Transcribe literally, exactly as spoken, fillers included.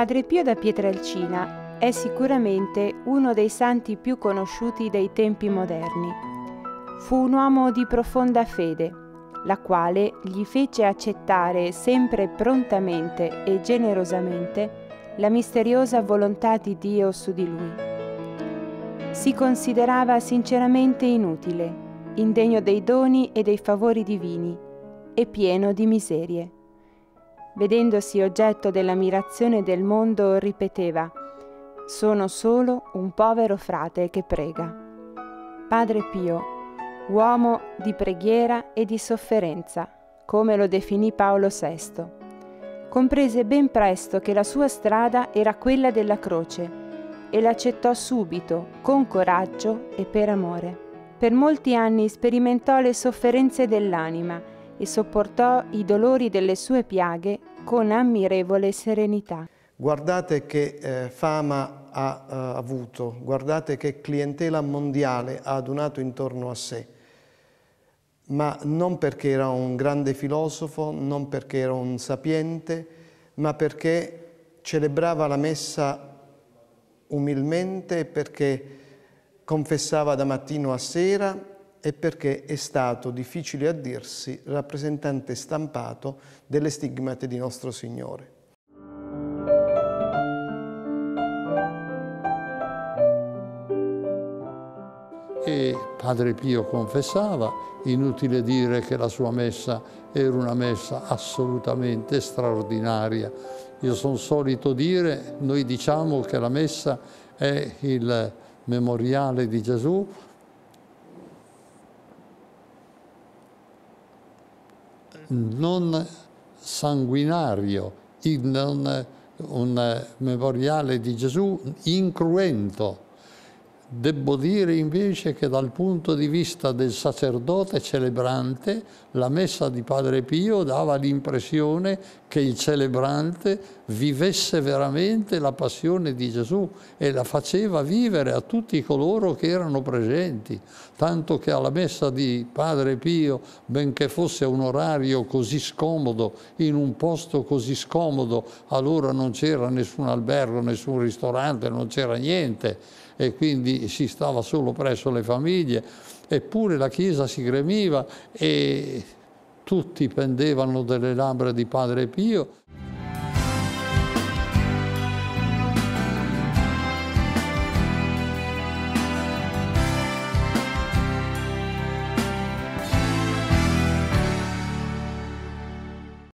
Padre Pio da Pietrelcina è sicuramente uno dei santi più conosciuti dei tempi moderni. Fu un uomo di profonda fede, la quale gli fece accettare sempre prontamente e generosamente la misteriosa volontà di Dio su di lui. Si considerava sinceramente inutile, indegno dei doni e dei favori divini, e pieno di miserie. Vedendosi oggetto dell'ammirazione del mondo, ripeteva: «Sono solo un povero frate che prega». Padre Pio, uomo di preghiera e di sofferenza, come lo definì Paolo sesto, comprese ben presto che la sua strada era quella della croce e l'accettò subito, con coraggio e per amore. Per molti anni sperimentò le sofferenze dell'anima e sopportò i dolori delle sue piaghe con ammirevole serenità. Guardate che eh, fama ha eh, avuto, guardate che clientela mondiale ha adunato intorno a sé, ma non perché era un grande filosofo, non perché era un sapiente, ma perché celebrava la messa umilmente, perché confessava da mattino a sera e perché è stato, difficile a dirsi, rappresentante stampato delle stigmate di Nostro Signore. E Padre Pio confessava, inutile dire che la sua messa era una messa assolutamente straordinaria. Io sono solito dire, noi diciamo che la messa è il memoriale di Gesù, non sanguinario, non un memoriale di Gesù incruento. Devo dire invece che dal punto di vista del sacerdote celebrante, la messa di Padre Pio dava l'impressione che il celebrante vivesse veramente la passione di Gesù e la faceva vivere a tutti coloro che erano presenti, tanto che alla messa di Padre Pio, benché fosse un orario così scomodo, in un posto così scomodo, allora non c'era nessun albergo, nessun ristorante, non c'era niente, e quindi si stava solo presso le famiglie, eppure la chiesa si gremiva e tutti pendevano dalle labbra di Padre Pio.